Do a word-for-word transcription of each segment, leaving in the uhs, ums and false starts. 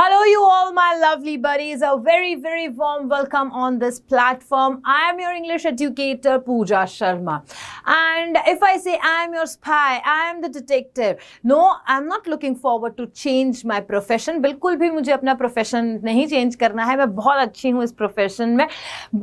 Hello you all my lovely buddies, a very very warm welcome on this platform. I am your English educator Pooja Sharma, and if I say I am your spy, I am the detective, no, I am not looking forward to change my profession. बिल्कुल भी मुझे अपना profession नहीं change करना है, मैं बहुत अच्छी हूँ इस profession में.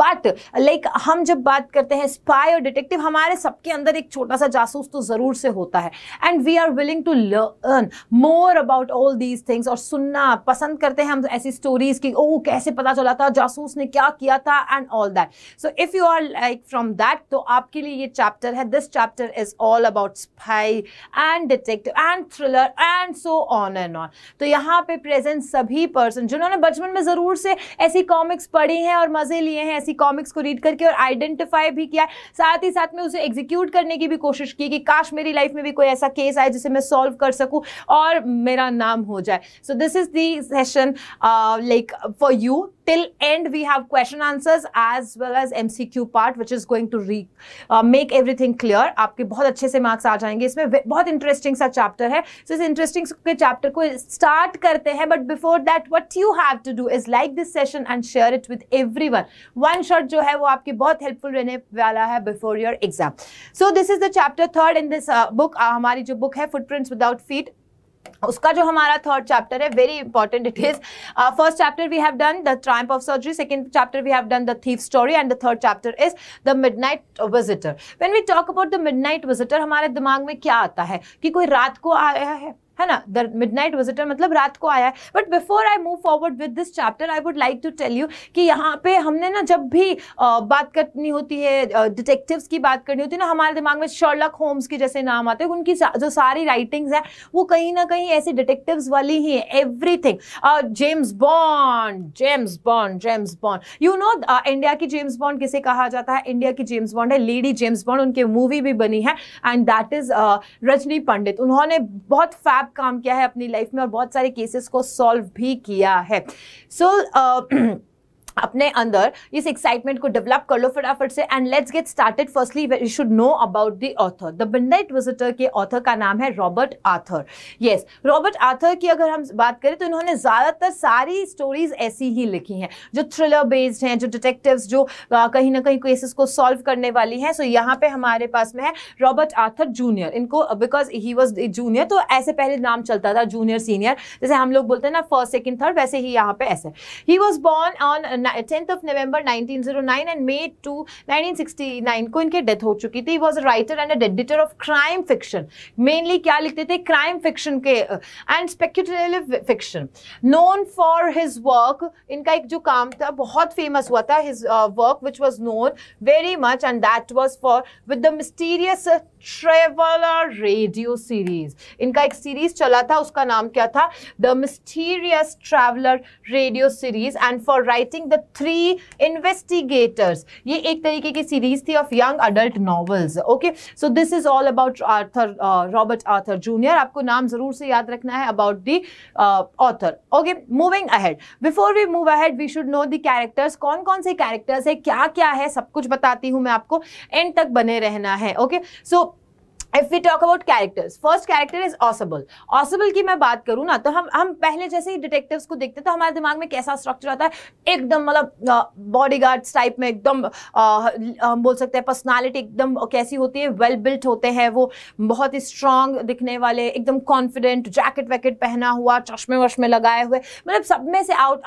But like हम जब बात करते हैं spy और detective, हमारे सबके अंदर एक छोटा सा जासूस तो ज़रूर से होता है. And we are willing to learn more about all these things, और सुनना पसंद करते हैं हम ऐसी स्टोरीज की, ओ कैसे पता चला था, जासूस ने क्या किया था, and all that. So if you are like from that, तो आपके लिए ये चैप्टर है. This chapter is all about spy and detective and thriller and so on and on. तो यहाँ पे प्रेजेंट सभी पर्सन जिन्होंने बचपन में जरूर से ऐसी कॉमिक्स पढ़ी हैं और मजे लिए हैं ऐसी कॉमिक्स को रीड करके, और आइडेंटिफाई भी किया, साथ ही साथ में उसे एग्जीक्यूट करने की भी कोशिश की कि काश मेरी लाइफ में भी कोई ऐसा केस आए जिसे मैं सॉल्व कर सकूं और मेरा नाम हो जाए. So this is the session uh, like for you. Till end we have question answers as well as M C Q part, which is going to re, uh, make everything clear. आपके बहुत अच्छे से marks आ जाएंगे इसमें. बहुत interesting सा chapter है. So so, इस इंटरेस्टिंग के चैप्टर को स्टार्ट करते हैं. But before that what you have to do is like this session and share it with everyone. One shot जो है वो आपके बहुत हेल्पफुल रहने वाला है before your exam. So this is the chapter third in this book. हमारी जो बुक है फुटप्रिंट्स विदाउट फीट, उसका जो हमारा थर्ड चैप्टर है very important it is. First chapter we have done the triumph of surgery, second chapter we have done the thief story, and the third chapter is the midnight visitor. When we talk about the midnight visitor, हमारे दिमाग में क्या आता है कि कोई रात को आया है है ना. द मिडनाइट विजिटर मतलब रात को आया है. But before I move forward with this chapter, I would like to tell you कि यहाँ पे हमने ना जब भी आ, बात करनी होती है, डिटेक्टिव्स की बात करनी होती है ना, हमारे दिमाग में शर्लॉक होम्स के जैसे नाम आते हैं. उनकी सा, जो सारी राइटिंग्स हैं वो कहीं ना कहीं ऐसे डिटेक्टिव्स वाली ही है. Everything James Bond James Bond James Bond you know, India की जेम्स बॉन्ड किसे कहा जाता है? इंडिया की जेम्स बॉन्ड है लेडी जेम्स बॉन्ड. उनकी मूवी भी बनी है and that is Rajani Pandit. उन्होंने बहुत फैब काम किया है अपनी लाइफ में और बहुत सारे केसेस को सॉल्व भी किया है. सो so, uh, अपने अंदर इस एक्साइटमेंट को डेवलप कर लो फटाफट से and let's get started. Firstly you should know about the author. The midnight visitor के ऑथर का नाम है Robert Arthur. Yes, Robert Arthur की अगर हम बात करें तो इन्होंने ज़्यादातर सारी स्टोरीज ऐसी ही लिखी हैं जो थ्रिलर बेस्ड हैं, जो डिटेक्टिव्स, जो कहीं ना कहीं केसेस को सॉल्व करने वाली हैं. सो so, यहाँ पे हमारे पास में है रॉबर्ट आर्थर जूनियर. इनको बिकॉज ही वॉज जूनियर, तो ऐसे पहले नाम चलता था जूनियर सीनियर, जैसे हम लोग बोलते हैं ना फर्स्ट सेकेंड थर्ड, वैसे ही यहाँ पे ऐसे. He was born on tenth of November nineteen oh nine and May second nineteen sixty-nine को इनके डेथ हो चुकी थी. Was a writer and editor of crime fiction. Mainly क्या लिखते थे? क्राइम फिक्शन के and speculative fiction. Known for his work, इनका एक जो काम था बहुत फेमस हुआ था, his work which was known very much and that was for with the mysterious traveller radio series. इनका एक सीरीज चला था, उसका नाम क्या था? The mysterious traveller radio series. And for writing the three investigators, ये एक तरीके की सीरीज थी of young adult novels. Okay, so this is all about Arthur, Robert Arthur junior. आपको नाम जरूर से याद रखना है about the author. Okay, moving ahead. Before we move ahead we should know the characters. कौन कौन से कैरेक्टर्स है, क्या क्या है, सब कुछ बताती हूँ मैं आपको. एंड तक बने रहना है. Okay, okay? So so, If we talk about characters, first character is Ausable. Ausable की मैं बात करूँ ना, तो हम हम पहले जैसे ही डिटेक्टिव्स को देखते तो हमारे दिमाग में कैसा स्ट्रक्चर आता है, एकदम मतलब बॉडीगार्ड्स टाइप में, एकदम हम बोल सकते हैं पर्सनालिटी एकदम कैसी होती है, वेल बिल्ट होते हैं वो, बहुत ही स्ट्रांग दिखने वाले, एकदम कॉन्फिडेंट, जैकेट वैकेट पहना हुआ, चश्मे वश्मे लगाए हुए, मतलब सब में से आउट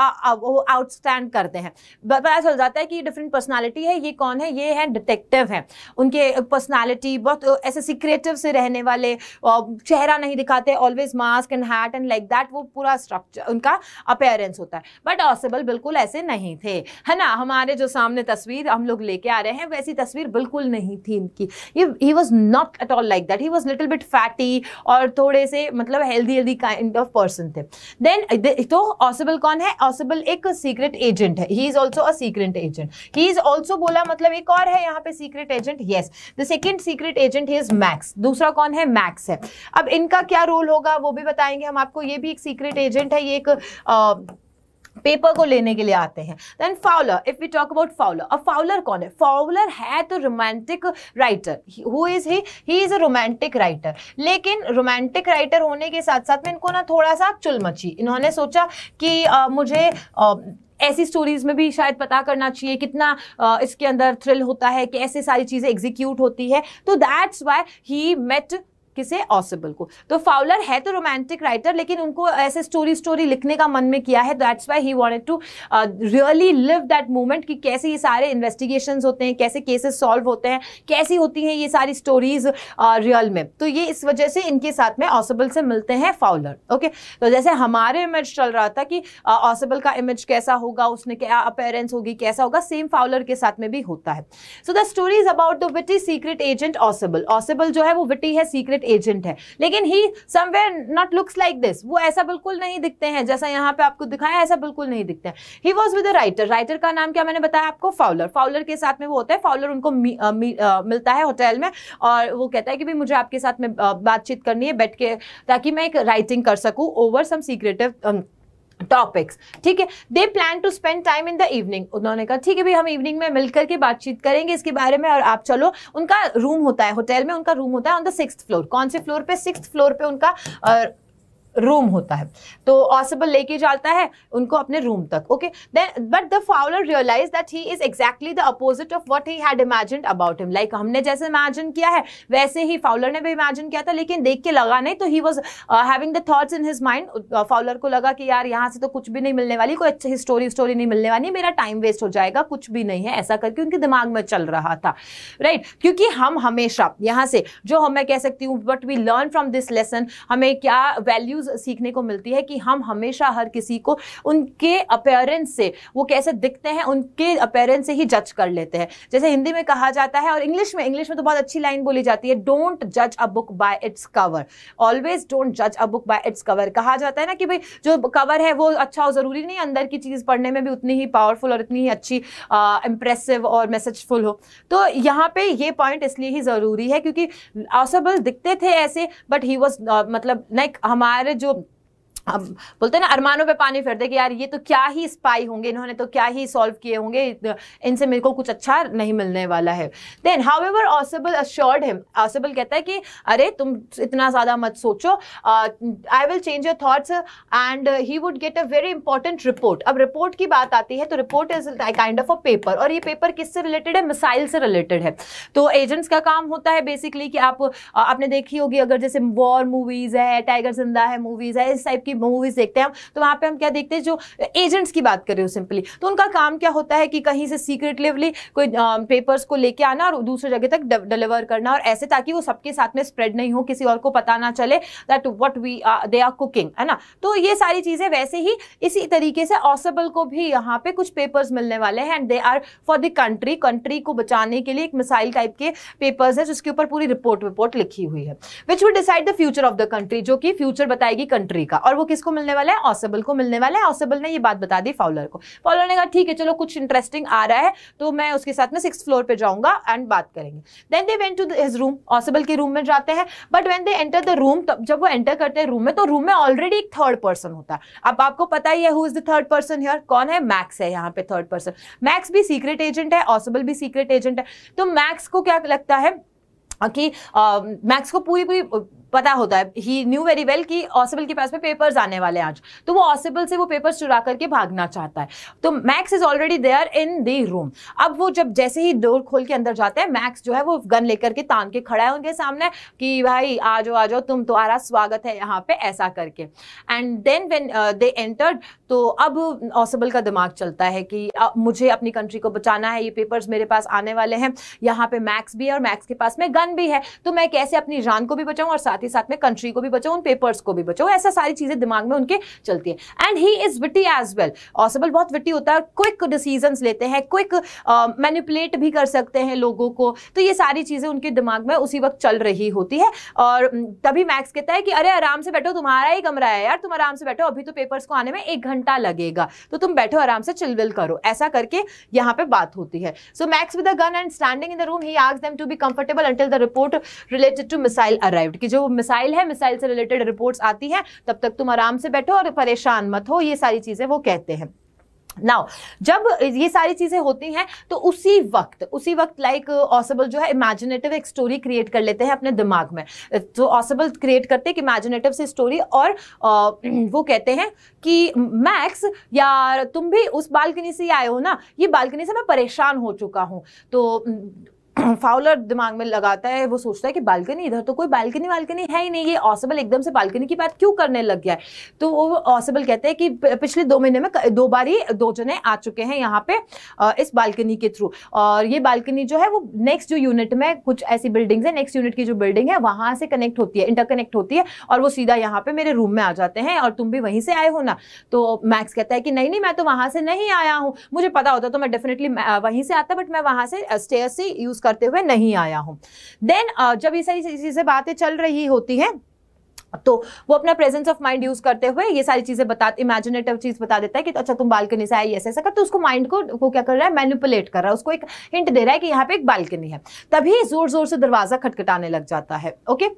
आउट स्टैंड करते हैं. पता चल जाता है कि डिफरेंट पर्सनैलिटी है. ये कौन है? ये है डिटेक्टिव है. उनके पर्सनैलिटी बहुत ऐसे सीक्रेट से रहने वाले, चेहरा नहीं दिखाते, always mask and hat and like that. वो पूरा स्ट्रक्चर उनका अपीयरेंस होता है. बट ऑसेबल बिल्कुल ऐसे नहीं थे, है ना. हमारे जो सामने तस्वीर हम लोग लेके आ रहे हैं वैसी तस्वीर बिल्कुल नहीं थी इनकी. He was not at all like that. He was little bit fatty और थोड़े से मतलब healthy healthy kind of person थे. देन तो ऑसेबल कौन है? ऑसेबल एक सीक्रेट एजेंट है. He is also a secret agent. He is also बोला मतलब एक और है यहाँ पे secret agent. Yes, the second secret agent is Max. दूसरा कौन है? मैक्स है. अब इनका क्या रोल होगा वो भी बताएंगे हम आपको. ये भी एक सीक्रेट एजेंट है. ये एक आ, पेपर को लेने के लिए आते हैं. Then Fowler, if we talk about Fowler, अब फाउलर कौन है? फाउलर है तो romantic writer. Who is he? He is a romantic writer. लेकिन रोमांटिक राइटर होने के साथ साथ में इनको ना थोड़ा सा चुल मची. इन्होंने सोचा कि आ, मुझे आ, ऐसी स्टोरीज में भी शायद पता करना चाहिए कितना आ, इसके अंदर थ्रिल होता है, कैसे सारी चीज़ें एग्जीक्यूट होती है. तो दैट्स वाई ही मेट किसे? ऑसेबल को. तो फाउलर है तो रोमांटिक राइटर लेकिन उनको ऐसे स्टोरी स्टोरी लिखने का मन में किया है. That's why he wanted to really live that moment कि कैसे ये सारे इन्वेस्टिगेशंस होते हैं, कैसे केसेस सॉल्व होते हैं, कैसी होती हैं ये सारी स्टोरीज रियल में. तो ये इस वजह से इनके साथ में ऑसेबल से मिलते हैं फाउलर. ओके, तो जैसे हमारे इमेज चल रहा था कि ऑसेबल का इमेज कैसा होगा, उसने क्या अपीयरेंस होगी, कैसा होगा, सेम फाउलर के साथ में भी होता है. So the story is about the witty secret agent Ausable. Ausable जो है वो विटी है, सीक्रेट एजेंट है, लेकिन he somewhere not looks like this. वो ऐसा बिल्कुल नहीं दिखते हैं जैसा यहाँ पे आपको दिखाया, ऐसा बिल्कुल नहीं दिखते हैं. He was with a writer. Writer का नाम क्या मैंने बताया आपको? फाउलर. फाउलर के साथ में वो होता है. फाउलर उनको मी, आ, मी, आ, मिलता है होटल में और वो कहता है कि भाई मुझे आपके साथ में बातचीत करनी है बैठ के, ताकि मैं एक राइटिंग कर सकूँ ओवर सम सीक्रेटिव टॉपिक्स. ठीक है. They plan to spend time in the evening. उन्होंने कहा ठीक है भाई हम इवनिंग में मिलकर के बातचीत करेंगे इसके बारे में और आप चलो. उनका रूम होता है होटल में, उनका रूम होता है ऑन द सिक्स्थ फ्लोर. कौन से फ्लोर पे? सिक्स्थ फ्लोर पे उनका uh, रूम होता है. तो ऑसेबल लेके जाता है उनको अपने रूम तक. Okay, then but the Fowler realise that he is exactly the opposite of what he had imagined about him. Like हमने जैसे इमेजिन किया है वैसे ही फाउलर ने भी इमेजिन किया था, लेकिन देख के लगा नहीं. तो he was having the thoughts in his mind. Fowler को लगा कि यार यहाँ से तो कुछ भी नहीं मिलने वाली, कोई अच्छी स्टोरी स्टोरी नहीं मिलने वाली, मेरा टाइम वेस्ट हो जाएगा, कुछ भी नहीं है, ऐसा करके उनके दिमाग में चल रहा था. Right right? क्योंकि हम हमेशा यहाँ से जो हमें कह सकती हूँ what we learn from this lesson, हमें क्या वैल्यूज सीखने को मिलती है कि हम हमेशा हर किसी को उनके अपीयरेंस से, वो कैसे दिखते हैं उनके अपीयरेंस से ही जज कर लेते हैं. जैसे हिंदी में कहा जाता है और इंग्लिश में, इंग्लिश में तो बहुत अच्छी लाइन बोली जाती है, डोंट जज a book by its cover. Always don't जज a book by its cover. कहा जाता है ना कि भाई जो कवर है वो अच्छा हो जरूरी नहीं अंदर की चीज पढ़ने में भी उतनी ही पावरफुल और इतनी ही अच्छी इंप्रेसिव और मैसेजफुल हो. तो यहाँ पे ये पॉइंट इसलिए ही जरूरी है क्योंकि ऑसेबल दिखते थे ऐसे, बट ही वॉज मतलब लाइक हमारे जो अब बोलते हैं ना अरमानों पे पानी फेर दे कि यार ये तो क्या ही स्पाई होंगे, इन्होंने तो क्या ही सॉल्व किए होंगे, इनसे मेरे को कुछ अच्छा नहीं मिलने वाला है. Then however Ausable assured him. Ausable कहता है कि अरे तुम इतना ज़्यादा मत सोचो, I will change your thoughts and he would get a very important report. अब रिपोर्ट की बात आती है तो report is kind of a paper, और ये पेपर किससे रिलेटेड है? मिसाइल से रिलेटेड है. तो एजेंट्स का काम होता है बेसिकली कि आप आपने देखी होगी अगर जैसे वॉर मूवीज है, टाइगर जिंदा है मूवीज है, इस टाइप की मूवीज देखते हैं हम, तो वहां पे हम क्या देखते हैं? जो एजेंट्स की बात कर रहे हो सिंपली, तो उनका काम क्या होता है कि कहीं से सीक्रेटली कोई पेपर्स को लेके आना और दूसरी जगह तक डिलीवर करना, और ऐसे ताकि वो सबके साथ में स्प्रेड नहीं हो, किसी और को पता ना चले that what we they are cooking, है ना. तो ये सारी चीजें, वैसे ही इसी तरीके से ऑसेबल को भी यहाँ पे कुछ पेपर्स मिलने वाले हैं and they are for the country. Country को बचाने के लिए एक मिसाइल टाइप के पेपर्स है जिसके ऊपर पूरी रिपोर्ट रिपोर्ट लिखी हुई है, which would decide the future of the country, जो कि फ्यूचर बताएगी कंट्री का. और वो किसको मिलने वाला है? ऑसेबल को मिलने वाला है. ऑसेबल ने ये बात बता दी फाउलर को. फाउलर ने कहा ठीक है चलो कुछ इंटरेस्टिंग आ रहा है तो मैं उसके साथ में सिक्स्थ फ्लोर पे जाऊंगा एंड बात करेंगे. Then they went to his room. Ausable के रूम में जाते हैं, but when they enter the room, जब वो एंटर करते हैं रूम में, तो रूम में ऑलरेडी एक थर्ड पर्सन होता है. अब आपको पता ही है who is the third person here. कौन है? मैक्स है यहाँ पे थर्ड पर्सन. मैक्स भी सीक्रेट एजेंट है, ऑसेबल भी सीक्रेट एजेंट है. तो मैक्स को क्या लगता है कि मैक्स uh, को पूरी पूरी पता होता है, ही न्यू वेरी वेल कि ऑसेबल के पास में पेपर्स आने वाले आज, तो वो ऑसेबल से वो पेपर्स चुरा करके भागना चाहता है. तो Max is already there in the room. अब वो जब जैसे ही डोर खोल के अंदर जाते हैं, मैक्स जो है वो गन लेकर के तान के खड़ा है उनके सामने कि भाई आ जाओ आ जाओ, तुम तुम्हारा स्वागत है यहाँ पे, ऐसा करके. And then when they entered, तो अब ऑसेबल का दिमाग चलता है कि uh, मुझे अपनी कंट्री को बचाना है, ये पेपर्स मेरे पास आने वाले हैं, यहाँ पे मैक्स भी है और मैक्स के पास में गन भी है, तो मैं कैसे अपनी जान को भी बचाऊँ और साथ ही साथ में कंट्री को भी बचाओ, उन पेपर्स को भी बचाओ, ऐसा सारी चीजें दिमाग में उनके चलती है. And he is witty as well. Ausable बहुत विटी होता है, क्विक डिसीजंस लेते हैं, क्विक मैनिपुलेट भी कर सकते हैं लोगों को. तो ये सारी चीजें उनके दिमाग में उसी वक्त चल रही होती है. और तभी मैक्स कहता है कि अरे आराम से बैठो, तुम्हारा ही कमरा है यार, तुम आराम से बैठो, अभी तो पेपर्स को आने में एक घंटा लगेगा, तो तुम बैठो आराम से, चिलविल करो, ऐसा करके यहाँ पे बात होती है. So Max with a gun and standing in the room, he asks them to be comfortable until the report related to missile arrived, कि जो मिसाइल है, मिसाइल से रिलेटेड रिपोर्ट्स आती हैं, तब तक तुम आराम से बैठो और परेशान मत हो, ये सारी चीजें वो कहते हैं. नाउ जब ये सारी चीज़ें होती हैं तो उसी वक्त उसी वक्त लाइक ऑसेबल जो है इमेजिनेटिव एक स्टोरी क्रिएट कर लेते हैं अपने दिमाग में। तो ऑसेबल क्रिएट करते हैं कि इमेजिनेटिव से स्टोरी और आ, वो कहते हैं कि मैक्स यार तुम भी उस बालकनी से आए हो ना, ये बालकनी से मैं परेशान हो चुका हूँ। तो फाउलर दिमाग में लगाता है, वो सोचता है कि बालकनी, इधर तो कोई बालकनी वालकनी है ही नहीं, ये ऑसेबल एकदम से बालकनी की बात क्यों करने लग गया है। तो वो ऑसेबल कहते हैं कि पिछले दो महीने में दो बार ही दो जने आ चुके हैं यहाँ पे इस बालकनी के थ्रू, और ये बालकनी जो है वो नेक्स्ट जो यूनिट में कुछ ऐसी बिल्डिंग्स है, नेक्स्ट यूनिट की जो बिल्डिंग है वहाँ से कनेक्ट होती है, इंटरकनेक्ट होती है, और वो सीधा यहाँ पे मेरे रूम में आ जाते हैं और तुम भी वहीं से आए हो ना। तो मैक्स कहता है कि नहीं नहीं मैं तो वहाँ से नहीं आया हूँ, मुझे पता होता तो मैं डेफिनेटली वहीं से आता, बट मैं वहाँ से स्टेयर से यूज़ करते हुए नहीं आया हूं। देन uh, जब ये सारी चीजें बातें चल रही होती हैं तो वो अपना प्रेजेंस ऑफ माइंड यूज करते हुए ये सारी चीजें बता इमेजिनेटिव चीज बता देता है कि तो अच्छा तुम बालकनी से आए, ऐसा ऐसा करते, तो उसको माइंड को वो क्या कर रहा है, मैनिपुलेट कर रहा है, उसको एक हिंट दे रहा है कि यहाँ पे एक बालकनी है। तभी जोर जोर से दरवाजा खटखटाने लग जाता है। Okay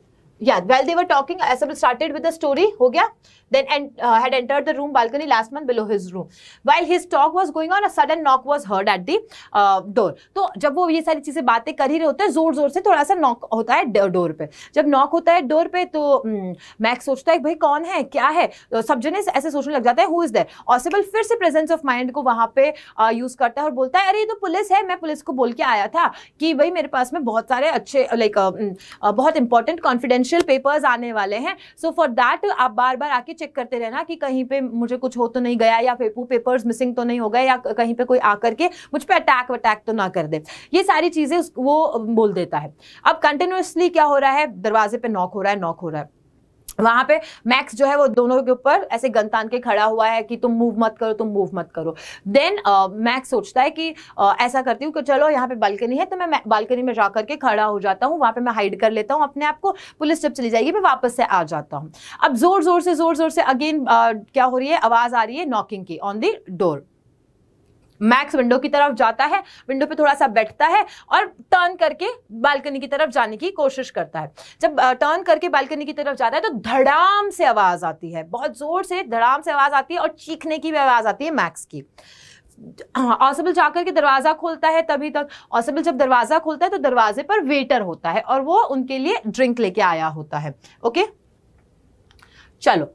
Yeah, while they were talking, Ausable started with the story. हो गया. Then and uh, had entered the room balcony last month below his room. While his talk was going on, a sudden knock was heard at the uh, door. तो जब वो ये सारी चीजें बातें कर ही रहे होते हैं, जोर जोर से थोड़ा सा knock होता है डोर पे। जब knock होता है डोर पे तो मैक्स सोचता है भाई कौन है क्या है, सब जने ऐसे सोचने लग जाते हैं who is there. Ausable फिर से प्रेजेंस ऑफ माइंड को वहाँ पे यूज करता है और बोलता है अरे ये तो पुलिस है, मैं पुलिस को बोल के आया था कि भाई मेरे पास में बहुत सारे अच्छे लाइक बहुत इंपॉर्टेंट कॉन्फिडेंशियल पेपर्स आने वाले हैं, सो फॉर दैट आप बार बार आके चेक करते रहना कि कहीं पे मुझे कुछ हो तो नहीं गया, या वो पेपर्स मिसिंग तो नहीं हो गए, या कहीं पे कोई आकर के मुझ पे अटैक वटैक तो ना कर दे। ये सारी चीजें वो बोल देता है। अब कंटिन्यूअसली क्या हो रहा है, दरवाजे पे नॉक हो रहा है, नॉक हो रहा है। वहाँ पे मैक्स जो है वो दोनों के ऊपर ऐसे गन तान के खड़ा हुआ है कि तुम मूव मत करो, तुम मूव मत करो। देन मैक्स uh, सोचता है कि uh, ऐसा करती हूँ कि चलो यहाँ पे बालकनी है तो मैं बालकनी में जा करके खड़ा हो जाता हूँ, वहाँ पे मैं हाइड कर लेता हूँ अपने आप को, पुलिस जब चली जाएगी मैं वापस से आ जाता हूँ। अब जोर जोर से जोर जोर से अगेन uh, क्या हो रही है, आवाज़ आ रही है नॉकिंग की on the door. Max window की तरफ जाता है, विंडो पे थोड़ा सा बैठता है और टर्न करके बालकनी की तरफ जाने की कोशिश करता है। जब टर्न करके बालकनी की तरफ जाता है तो धड़ाम से आवाज़ आती है, बहुत ज़ोर से धड़ाम से आवाज़ आती है और चीखने की भी आवाज़ आती है मैक्स की। ऑसेबल जाकर के दरवाज़ा खोलता है, तभी तक ऑसेबल जब दरवाज़ा खोलता है तो दरवाजे पर वेटर होता है और वो उनके लिए ड्रिंक लेके आया होता है। ओके चलो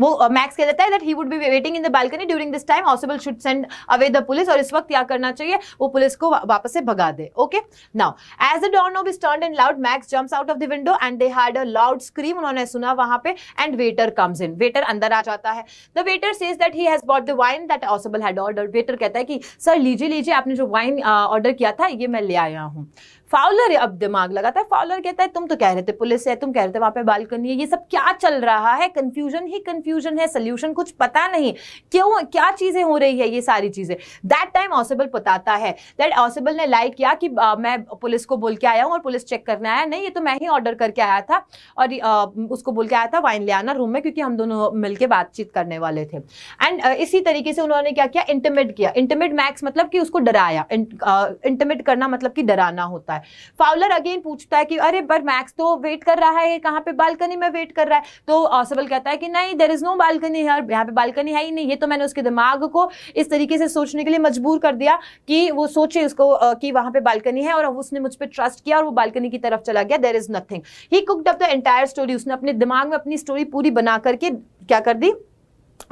वो मैक्स कह देता है that he would be waiting in the balcony during this time, Ausable should send away the police, और इस वक्त क्या करना चाहिए वो पुलिस को वापस से भगा दे। Okay now as the door knob is turned and loud Max jumps out of the window and they had a loud scream, उन्होंने सुना वहां पे, and waiter comes in, waiter अंदर आ जाता है। The waiter says that he has bought the wine that Ausable had order, waiter कहता है कि सर लीजिए लीजिए आपने जो वाइन ऑर्डर किया था ये मैं ले आया हूँ। फाउलर अब दिमाग लगाता है, फाउलर कहता है तुम तो कह रहे थे पुलिस है, तुम कह रहे थे वहां पे बालकनी है, ये सब क्या चल रहा है, कंफ्यूजन ही कंफ्यूजन है, सोल्यूशन कुछ पता नहीं, क्यों क्या चीजें हो रही है ये सारी चीजें। दैट टाइम ऑसेबल बताता है दैट ऑसेबल ने लाई किया कि आ, मैं पुलिस को बोल के आया हूँ और पुलिस चेक करने आया, नहीं ये तो मैं ही ऑर्डर करके आया था और आ, उसको बोल के आया था वाइन ले आना रूम में, क्योंकि हम दोनों मिलकर बातचीत करने वाले थे। एंड इसी तरीके से उन्होंने क्या किया, इंटिमेट किया, इंटिमेट मैक्स मतलब कि उसको डराया, इंटिमेट करना मतलब कि डराना होता है। फाउलर अगेन पूछता है कि अरे पर मैक्स तो वेट कर रहा है कहाँ पे, बालकनी में वेट कर रहा है। तो ऑसेबल कहता है कि नहीं देयर इज नो बालकनी यार, यहाँ पे बालकनी है ही नहीं, ये तो मैंने उसके दिमाग को इस तरीके से सोचने के लिए मजबूर कर दिया कि वो सोचे उसको कि वहाँ पे बालकनी है और उसने मुझ पर ट्रस्ट किया और वो बालकनी की तरफ चला गया। There is nothing, he cooked up the entire story, उसने अपने दिमाग में अपनी स्टोरी पूरी बना करके क्या कर दी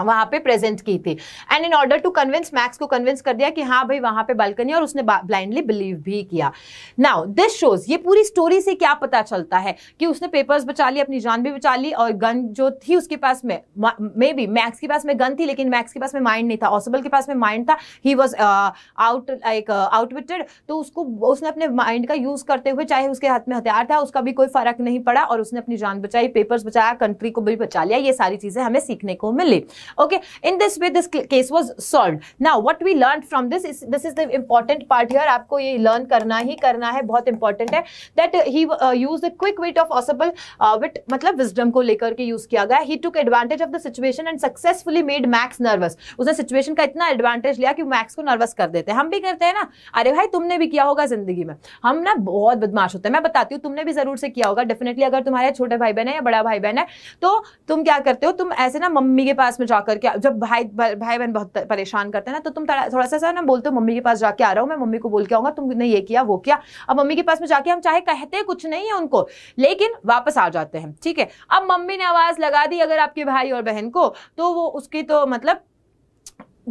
वहाँ पे प्रेजेंट की थी। And in order to convince, Max को कन्विंस कर दिया कि हाँ भाई वहाँ पे बालकनी, और उसने ब्लाइंडली बिलीव भी किया। नाउ दिस शोज, ये पूरी स्टोरी से क्या पता चलता है कि उसने पेपर्स बचा लिए, अपनी जान भी बचा ली, और गन जो थी उसके पास में, मे बी मैक्स के पास में गन थी लेकिन मैक्स के पास में माइंड नहीं था, ऑसेबल के पास में माइंड था, he was out like outwitted, तो उसको उसने अपने माइंड का यूज करते हुए, चाहे उसके हाथ में हथियार था उसका भी कोई फर्क नहीं पड़ा, और उसने अपनी जान बचाई, पेपर्स बचाया, कंट्री को भी बचा लिया। ये सारी चीजें हमें सीखने को मिली। Okay, in this way this case was solved. Now what we learned from this is this is the important part here. आपको ये learn करना ही करना है, बहुत important है that he uh, used the quick wit of Ausable, uh, wit मतलब wisdom को लेकर के use किया गया। He took advantage of the situation and successfully made Max nervous. उसने situation का इतना advantage लिया कि Max को nervous कर देते हैं। हम भी करते हैं ना, अरे भाई तुमने भी किया होगा जिंदगी में, हम ना बहुत बदमाश होते हैं, मैं बताती हूँ तुमने भी जरूर से किया होगा डेफिनेटली। अगर तुम्हारे छोटे भाई बहन है या बड़ा भाई बहन है तो तुम क्या करते हो, तुम ऐसे ना मम्मी के पास में जाकर के, जब भाई भाई बहन बहुत परेशान करते हैं ना, तो तुम थोड़ा सा ना बोलते हो मम्मी के पास जाके आ रहा हूँ मैं, मम्मी को बोल के आऊंगा तुमने ये किया वो किया। अब मम्मी के पास में जाके हम चाहे कहते कुछ नहीं है उनको, लेकिन वापस आ जाते हैं। ठीक है, अब मम्मी ने आवाज लगा दी अगर आपके भाई और बहन को, तो वो उसकी तो मतलब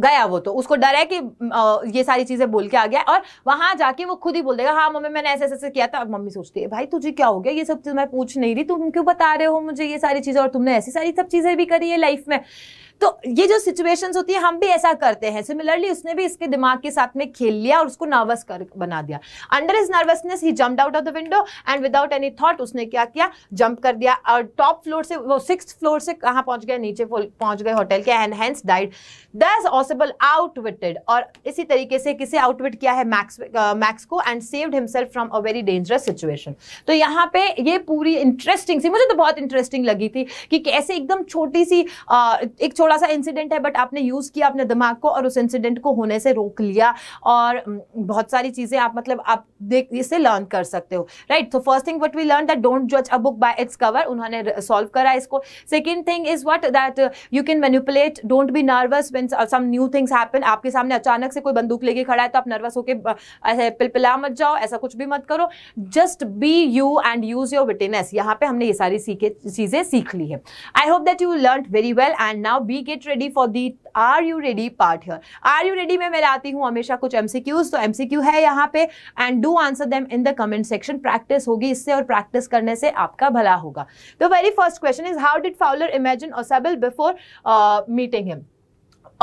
गया, वो तो उसको डर है कि ये सारी चीजें बोल के आ गया, और वहां जाके वो खुद ही बोल देगा हाँ मम्मी मैंने ऐसे ऐसे किया था। अब मम्मी सोचती है भाई तुझे क्या हो गया, ये सब चीज मैं पूछ नहीं रही, तुम क्यों बता रहे हो मुझे ये सारी चीजें, और तुमने ऐसी सारी सब चीजें भी करी है लाइफ में। तो ये जो सिचुएशंस होती है हम भी ऐसा करते हैं। सिमिलरली उसने भी इसके दिमाग के साथ में खेल लिया और उसको नर्वस कर बना दिया। Under his nervousness he jumped out of the window and without any thought उसने क्या किया, जंप कर दिया और टॉप फ्लोर से वो सिक्स्थ फ्लोर से कहाँ पहुंच गए, नीचे पहुंच गए होटल के, and Hans died. Thus Ausable outwitted, और इसी तरीके से किसे आउटविट किया है, मैक्स मैक्स को, and saved himself from a very dangerous situation. तो यहाँ पे ये पूरी इंटरेस्टिंग सी, मुझे तो बहुत इंटरेस्टिंग लगी थी कि कैसे एकदम छोटी सी आ, एक छोटा सा इंसिडेंट है बट आपने यूज किया अपने दिमाग को और उस इंसिडेंट को होने से रोक लिया, और बहुत सारी चीजें आप मतलब आप देख इससे लर्न कर सकते हो। राइट, तो first thing what we learn that don't जज a book by its cover, उन्होंने सॉल्व करा इसको। Second thing is what that you can manipulate, don't be nervous when some new things happen. आपके सामने अचानक से कोई बंदूक लेके खड़ा है तो आप नर्वस होकर ऐसे पिलपिला मत जाओ, ऐसा कुछ भी मत करो, just be you and use your witness. यहाँ पे हमने ये सारी चीजें सीख ली है। I hope that you learn very well and now We get ready for the Are you ready part here. Are you ready में मैं लाती हूँ हमेशा कुछ एमसीक्यूज, तो एमसीक्यू है यहाँ पे and do answer them in the comment section। Practice होगी इससे और प्रैक्टिस करने से आपका भला होगा। तो very first question is how did Fowler imagine Ausable before meeting him.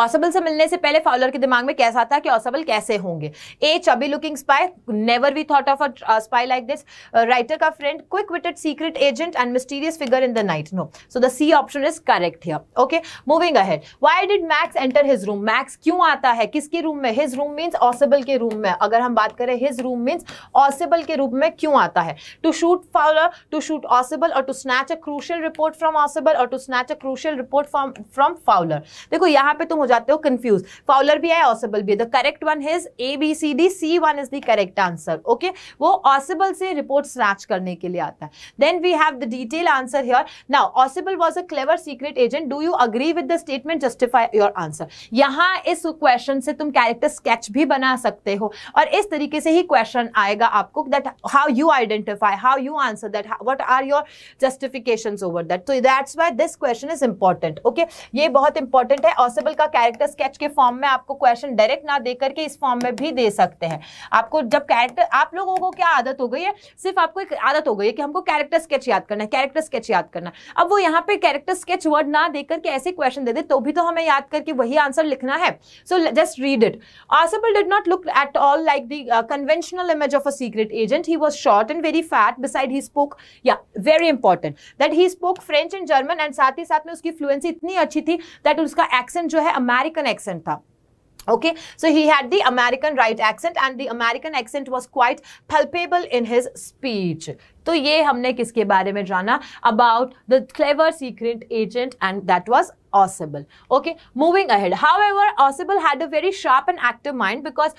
Ausable से मिलने से पहले फाउलर के दिमाग में कैसा था कि Ausable कैसे होंगे। A chubby looking spy, never we thought of a spy like this. Writer का friend, quick witted secret agent and mysterious figure in the night, no. So the C option is correct here. Okay, moving ahead, why did Max enter his room. Max क्यों आता है किसके room में, his room means Ausable के room में। अगर हम बात करें हिज रूम मींस Ausable के रूम में क्यों आता है। To shoot Fowler, to shoot Ausable, और to snatch a crucial report from Ausable, और to snatch a crucial report from from Fowler. देखो यहाँ पे तुम जाते हो कंफ्यूज, फाउलर भी है Ausable भी है। The correct one is A B C D, C one is the correct answer. Okay, वो Ausable से रिपोर्ट स्नैच करने के लिए आता है। Then we have the detail answer here. Now Ausable was a clever secret agent, do you agree with the statement, justify your answer. यहां इस question से तुम कैरेक्टर स्केच भी बना सकते हो और इस तरीके से ही क्वेश्चन आएगा आपको that how you identify, how you answer that, what are your justifications over that. So that's why this question is important. Okay, ये बहुत इंपॉर्टेंट है। Ausable का कैरेक्टर स्केच के फॉर्म में आपको क्वेश्चन डायरेक्ट ना देकर के इस फॉर्म में भी दे सकते हैं। आपको जब कैरेक्टर, आप लोगों को क्या आदत हो गई है, सिर्फ आपको एक आदत हो गई है कि हमको कैरेक्टर स्केच याद करना है, कैरेक्टर स्केच याद करना है। अब वो यहाँ पे कैरेक्टर स्केच वर्ड ना देकर के ऐसे क्वेश्चन दे दे तो भी तो हमें याद करके वही आंसर लिखना है। So just read it. Ausable did not look at all like the conventional image of a secret agent, he was short and very fat, beside he spoke, या very important that he spoke French and German, and साथ ही साथ में उसकी fluency इतनी अच्छी थी that उसका एक्सेंट जो है अमेरिकन एक्सेंट था। Okay, so he had the American right accent and the American accent was quite palpable in his speech. तो ये हमने किसके बारे में जाना, about the clever secret agent and that was Ausable. Okay, moving ahead. However, Ausable had a very sharp and active mind because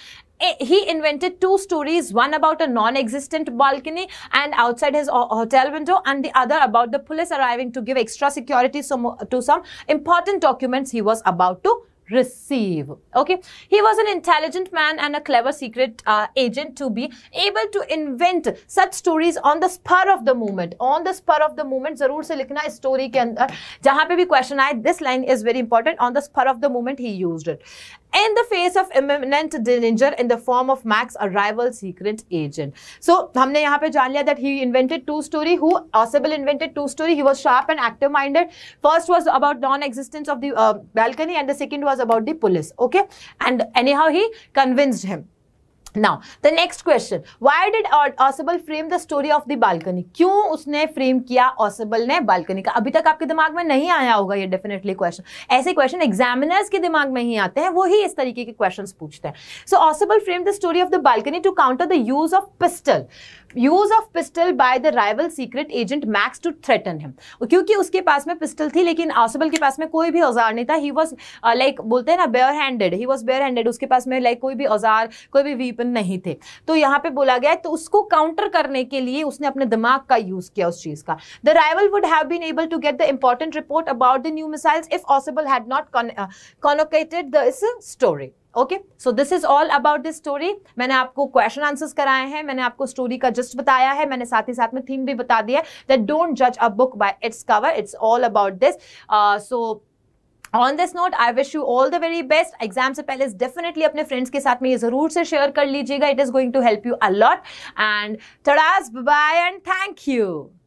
he invented two stories, one about a non-existent balcony and outside his hotel window and the other about the police arriving to give extra security to some important documents he was about to receive. Okay, he was an intelligent man and a clever secret uh, agent to be able to invent such stories on the spur of the moment. On the spur of the moment जरूर से लिखना इस story के अंदर, जहाँ पे भी question आए this line is very important. On the spur of the moment he used it. In the face of imminent danger in the form of Max, a rival secret agent. So हमने यहाँ पे जान लिया that he invented two story. Who? Ausable invented two story. He was sharp and active minded. First was about non-existence of the uh, balcony and the second was about the police. Okay, and anyhow he convinced him. Now the next question, why did Ausable frame the story of the balcony? क्यों उसने frame किया Ausable ने balcony का? अभी तक आपके दिमाग में नहीं आया होगा ये डेफिनेटली क्वेश्चन। ऐसे क्वेश्चन एग्जामिनर्स के दिमाग में ही आते हैं, वो ही इस तरीके के क्वेश्चंस पूछते हैं। So Ausable frame the story of the balcony to counter the use of pistol, use of pistol by the rival secret agent Max to threaten him. क्योंकि उसके पास में पिस्टल थी लेकिन Ausable के पास में कोई भी औजार नहीं था। ही वॉज लाइक बोलते हैं ना bare handed, he was bare handed, उसके पास में लाइक like, कोई भी औजार, कोई भी पीपल नहीं थे, तो यहाँ पे बोला गया है। तो उसको काउंटर करने के लिए उसने अपने दिमाग का यूज किया उस चीज का। The rival would have been able to get the important report about the new missiles if Ausable had not concocted this story. Okay, so this is all about this story. मैंने आपको question answers कराए हैं, मैंने आपको story का just बताया है, मैंने साथ ही साथ में थीम भी बता दिया है दैट डोंट जज a book by its cover, it's all about this. So on this note I wish you all the very best. Exam से पहले डेफिनेटली अपने फ्रेंड्स के साथ में ये जरूर से शेयर कर लीजिएगा, it is going to help you a lot. And tata, bye and thank you.